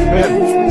Amen.